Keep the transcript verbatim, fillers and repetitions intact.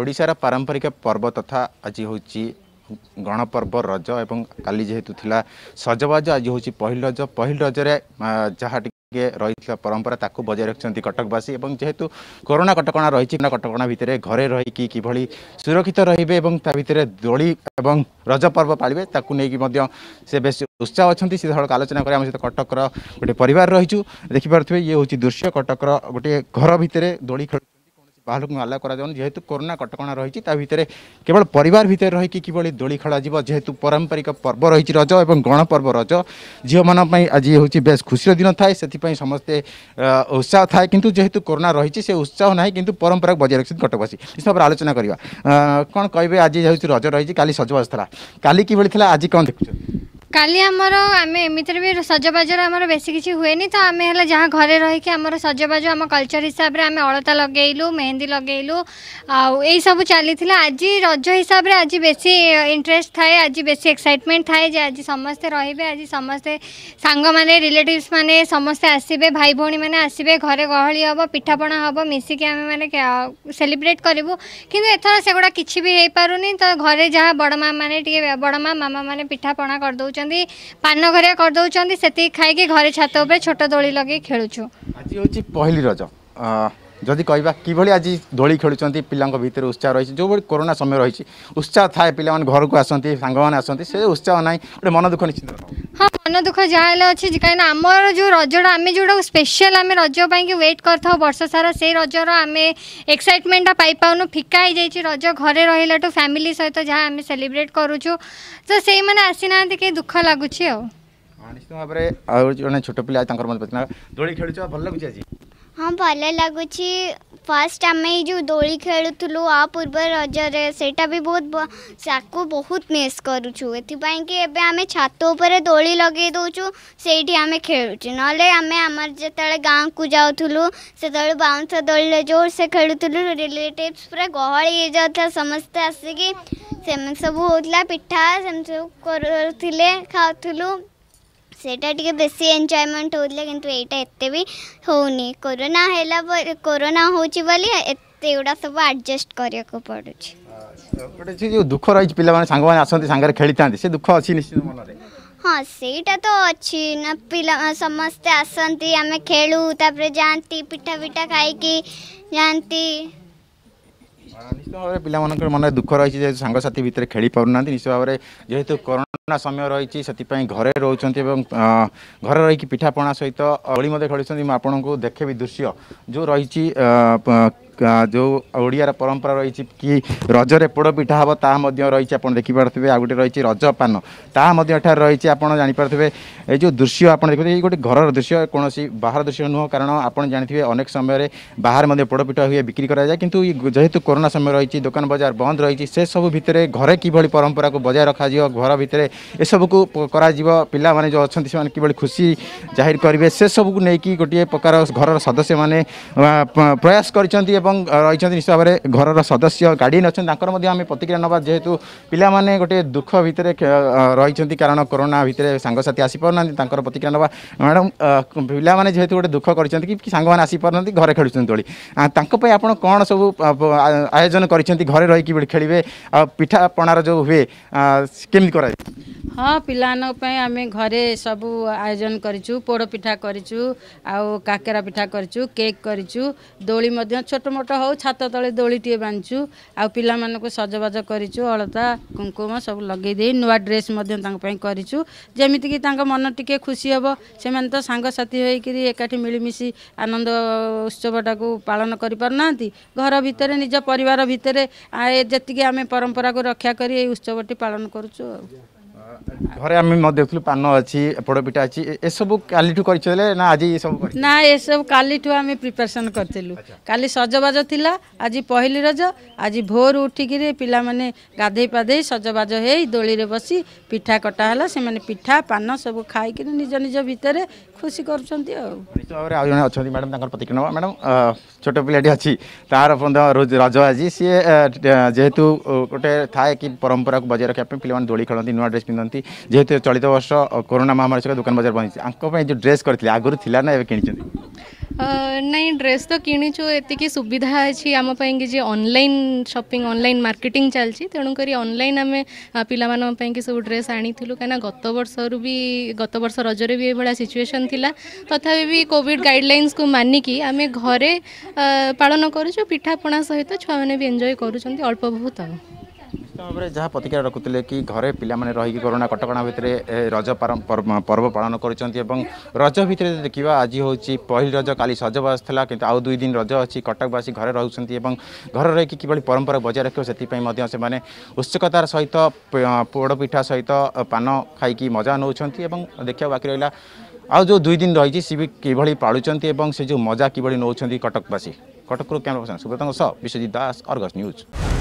ओडिशार पारंपरिक पर्व तथा आज हूँ गणपर्व रज एवं काली जेहेतु थिला सजबाज आज हूँ पहिल रज पहिल रजरे जहाँ रही परंपरा ताकू बजाय रखिंट कटकवासी और जेहेतु कोरोना कटका रही कटका भितर घरे रही कि सुरक्षित रे भर दोली एवं रज पर्व पालिबे ताकू नहीं से बे उत्साह अच्छा सी सड़क आलोचना करें आम सहित कटक गोटे परिवार रही देखी पारे ये हूँ दृश्य कटक गोटे घर भितर दोली खेल बाहर को आला करा जेहेतु कोरोना कटका रही भितर केवल परिवार भितर रही कि दोली खेल जेहेतु पारंपरिक पर्व रही रज और गणपर्व रज झील मानी आज हूँ बेस खुशी दिन थाए से समस्ते उत्साह थाए किंतु जेहेतु कोरोना रही से उत्साह ना कि परंपरा बजाय रखी कटकवासी इस भाव आलोचना करवा कौन कहे आज हूँ रज रही काली सजबाज था काली कि आज कौन देखुच काली आमर आम एमती भी सजबाजर आमर बेसी किसी हुए नहीं तो आम है जहाँ घरे रहीकि आमर सजबाज आम कल्चर हिसाब से आम अलता लगेलु मेहंदी लगेलु आई सब चली आज रज हिसाब से आज बेसी इंटरेस्ट थाए आज बेसी एक्साइटमेंट थाए जे आज समस्ते रहिबे आज समस्ते सांग माने रिलेटिव्स माने समस्ते आसबे भाई भौणी माने आसबे घरे गहली हम पिठापणा हम मिसिके आम मैंने सेलिब्रेट करूँ किंतु एथर सेगुड़ा किसी भी हो पारुनी तो घरे जहाँ बड़ माँ मैंने बड़ माँ मामा मैंने पिठापणा कर दउछन पान घर कर दउछन सेती खाई घर छात उपर छोट दोली लगे खेलुछु आज होची पहिली रज जदि कहबा कि भली आज दोली खेलुछंती पिलांग भीतर उत्साह रही जो बड़ी कोरोना समय रही उत्साह थाए पिला घर को आसंती सांग माने आसंती से उत्साह नाई गोटे मन दुख निश्चित हाँ मन दुख जहाँ अच्छे कहीं आमर जो रजटा आम जोड़ा स्पेशल आम रज पाई वेट कर वर्ष सारा से रजर आम एक्साइटमेंटा पाइपाऊन फिका हो जाए रज घरे रहा तो फैमिली सहित जहाँ आम सेलिब्रेट करूचु तो से आसी ना कि दुख लगुच निश्चित भाव में जो छोट पिला दोली खेल भल लगुच आज हाँ भल लगुच फास्ट आम जो दोली खेलुलु आ पूर्व रजरे सेटा भी बहुत साकू बहुत मिस करूचु कि एबे आमे छात उपर दोली लगे दउचु सेठी आमे खेलुचु नले आमे हमर जतले गांव को जाउथुलु सेतले बाउंस दोली जोर से खेलुथुलु रिलेटिव्स पूरा गहळी हे जाता समस्त आसीकी सेम सब होतला पिठा सेम सब करथिले खाउथुलु सेटा टिके बेसी एन्जॉयमेंट होले किंतु एटा एते भी होनी कोरोना हैला कोरोना होची वाली एते उडा सब एडजस्ट करिया को पडुची गोटे जे दुख रही पिला माने संग माने आसंती संग रे खेलितांती से दुख अछि निश्चित मन रे हां सेटा तो अछि ना पिला समस्त आसंती आमे खेलू तापरे जानती पिठा पिठा खाई की जानती निश्चित भाव में पिला मानकर मन दुख रही संग साथी भितर खेली पाउना निश्चित भाव में जेहेतु कोरोना समय रही से घरे रोच घर रही पिठापणा सहित ओली मध्य खेलुं मुझे आपको देखे भी दृश्य जो रही जो ओडिया परंपरा रही कि रजरे पोड़पिठा हे ता रही आप देखिपे आ गए रही रजपान ताठार रही आप जापर ये जो दृश्य आप देखते गोटे घर दृश्य कौन बाहर दृश्य नुह कारण आप जानते हैं अनेक समय बाहर पोड़पिठा हुए बिक्री कराए कि जेहेतु कोरोना समय रही दुकान बजार बंद रही से सब भितर घरे कि परंपरा को बजाय रखा घर भितर ए सब को पाने जो अच्छा से कि खुशी जाहिर करेंगे से सबको लेकिन गोटे प्रकार घर सदस्य मैंने प्रयास कर रही निश्चित भाव में घर सदस्य गार्डियन अच्छा आम प्रतिक्रिया ना जेहेतु पाने गोटे दुख भितर रही कारण कोरोना भितर सांगसाथी आसी पार प्रतिक्रिया ना मैडम पाने जेहेतु गोटे दुख कर सांग मैंने आसी पार घरे खेलुं दोली आपड़ कौन सब आयोजन करछंती घरे रही कि खेलिबे आ पिठा पणार जो हुए केमि करा हाँ पिलानो पे आमे घरे सब आयोजन करिचु पोड़ पिठा करिचु आउ काकेरा पिठा करिचु केक करिचु दोली मध्य छोट मोट हो छात तले दोली टिए बांचु आ पिला मानको सजबाज करिचु अलता कुंकुम सब लगे दे नुवा ड्रेस मध्य तांक पे करिचु जेमिति कि तांक मन टिके खुशी हबो से मन तो सांग साथी होई कि एकाठी मिली मिसी आनंद उत्सवटा को पालन करि परनांती घर भीतर निज परिवार भितर जी आम परंपरा को रक्षा करी उत्सवटी पालन करूचु घरे आम देखु पान अच्छी पोड़पिठा अच्छी ए सब काली ना आज ये सब ना ये सब काली आम प्रिपेरेसन करूँ काली सजबाज थिला आज पहिली रज आज भोर उठिकी पिला माने गाधे पाधे सजबाज हो दोली रे बसी पिठा कटा है से माने पिठा पान सब खाई निज निज भितर खुशी करुँचे अच्छा मैडम प्रतिक्रिया मैडम छोट पिलाटी अच्छी तार रज आज सी जेहेतु गोटे थाए कि परंपरा को बजाय रखा पे दोली खेलती नुआ ड्रेस पिंधती जेहेतु चलित वर्ष कोरोना महामारी दुकान बजार बनी जो ड्रेस करते आगुरी ना ए कि नहीं ड्रेस तो किणीचु एतिकी सुविधा अछि आम पई कि जे ऑनलाइन शॉपिंग ऑनलाइन मार्केटिंग चलछि तेणु करी ऑनलाइन आम पिला मानन पई कि सब ड्रेस आनीथिलु कना गत वर्ष रु भी गत वर्ष रज रे भी ए बडा सिचुएशन थिला तथापि भी कोविड गाइडलाइंस को मानि कि आम घरे पालन करूछु पिठापणा सहित छुआ माने भी एन्जॉय करूछन्ती अल्प बहुत जहाँ प्रतिक्रिया रखुते कि घरे पाने रही कोरोना कटकणा भितर रज पर्व पालन कर रज भितर देखा आज हूँ पहली रज काली सजबाज था कि आउ दुई दिन रज अच्छी कटकवासी घरे रोच घर रही कि परंपरा बजाय रखे से उत्सुकतार सहित पोड़पिठा सहित पान खाई मजा नौ देखा बाकी रहा आज जो दुई दिन रही सी भी कि पालुं से जो मजा कि नौकरी कटकवासी Cuttack camera person Subrata Biswajit Das Argus news.